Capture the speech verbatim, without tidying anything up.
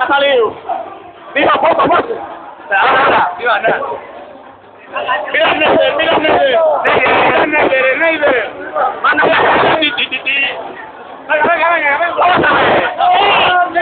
ha salido. Mira, poco a poco. Ahora, mira, mira. Mira, mira, mira, mira, mira, mira, mira. Manda la. Venga, venga, venga, venga.